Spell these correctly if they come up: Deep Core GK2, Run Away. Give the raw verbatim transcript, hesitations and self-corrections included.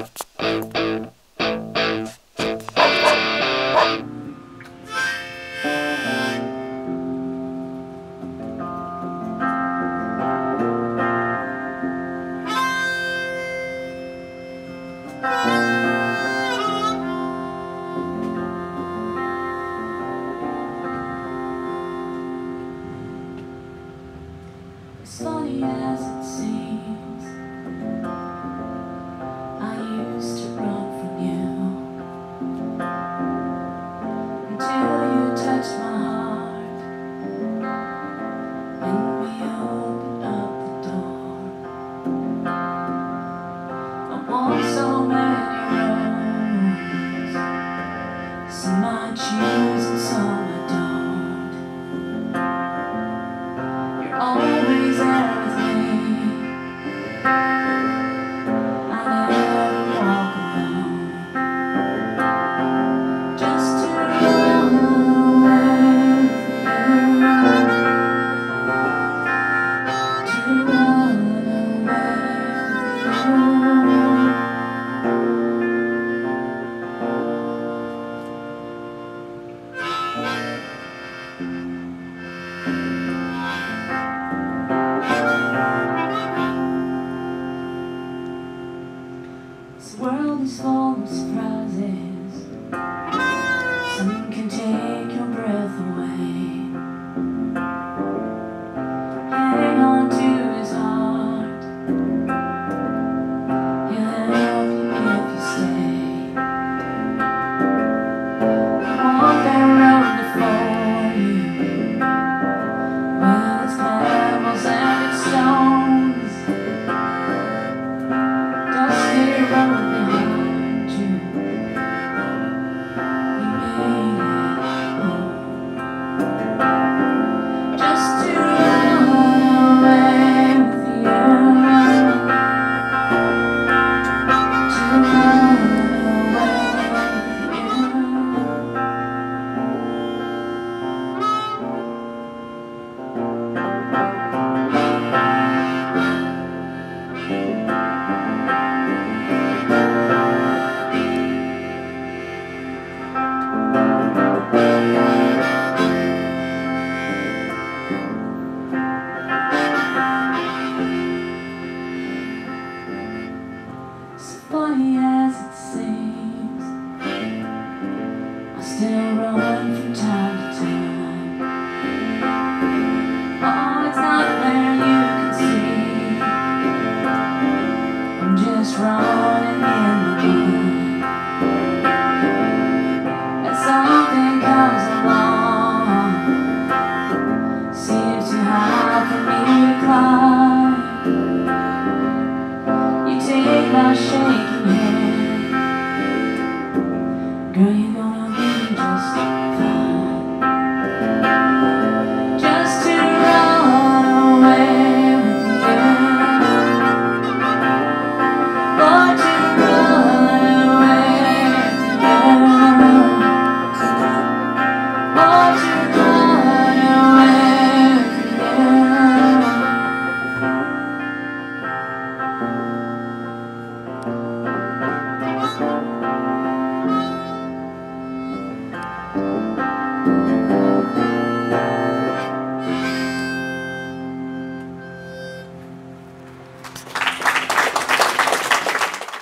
Funny as it seems, I used to run from you until you touched my heart and we opened up the door. I want so many roads, some I choose and some I don't. You're always out. This world is full of surprises. Some can take your breath away. Hang on to his heart, he'll help you if you stay. I want that road before you, well, it's pebbles and it's stones. Funny as it seems, I still run from time to time. Oh, it's not there, you can see I'm just running in the night. And something comes along, seems too high for me to climb. Take my shaking hand.